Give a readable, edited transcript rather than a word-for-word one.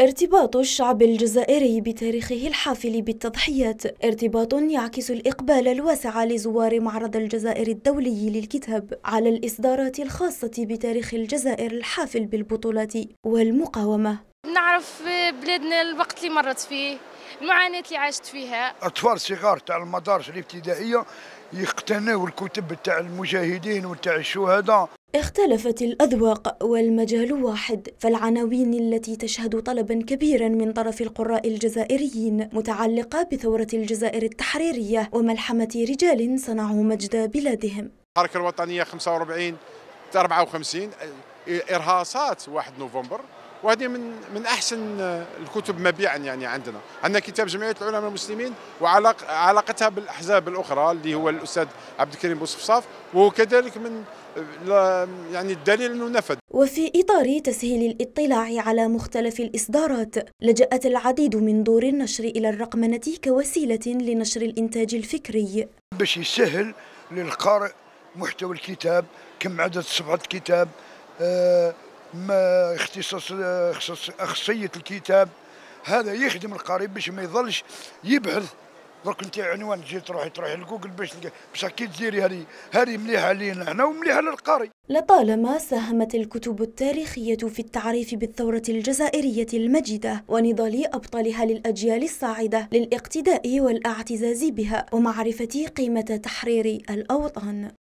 ارتباط الشعب الجزائري بتاريخه الحافل بالتضحيات ارتباط يعكس الإقبال الواسع لزوار معرض الجزائر الدولي للكتاب على الإصدارات الخاصة بتاريخ الجزائر الحافل بالبطولات والمقاومة. نعرف بلادنا الوقت اللي مرت فيه، المعاناة اللي عاشت فيها. أطفال صغار تاع المدارس الابتدائية يقتنوا الكتب تاع المجاهدين وتاع الشهداء. اختلفت الأذواق والمجال واحد، فالعناوين التي تشهد طلبا كبيرا من طرف القراء الجزائريين متعلقة بثورة الجزائر التحريرية وملحمة رجال صنعوا مجد بلادهم. الحركة الوطنية 45 54، إرهاصات 1 نوفمبر، وهذه من أحسن الكتب مبيعا. يعني عندنا كتاب جمعية العلماء المسلمين وعلاقتها بالأحزاب الأخرى اللي هو الأستاذ عبد الكريم بوصفصاف، وهو كذلك من يعني الدليل أنه نفذ. وفي إطار تسهيل الاطلاع على مختلف الإصدارات، لجأت العديد من دور النشر إلى الرقمنة كوسيلة لنشر الإنتاج الفكري باش يسهل للقارئ محتوى الكتاب، كم عدد صفحة الكتاب، ما اخصائية الكتاب. هذا يخدم القارئ باش ما يظلش يبحث. درك انت عنوان تجي تروحي لجوجل باش كي تديري هذه مليحه لينا احنا ومليحه للقارئ. لطالما ساهمت الكتب التاريخيه في التعريف بالثوره الجزائريه المجيده ونضال ابطالها للاجيال الصاعده للاقتداء والاعتزاز بها ومعرفه قيمه تحرير الاوطان.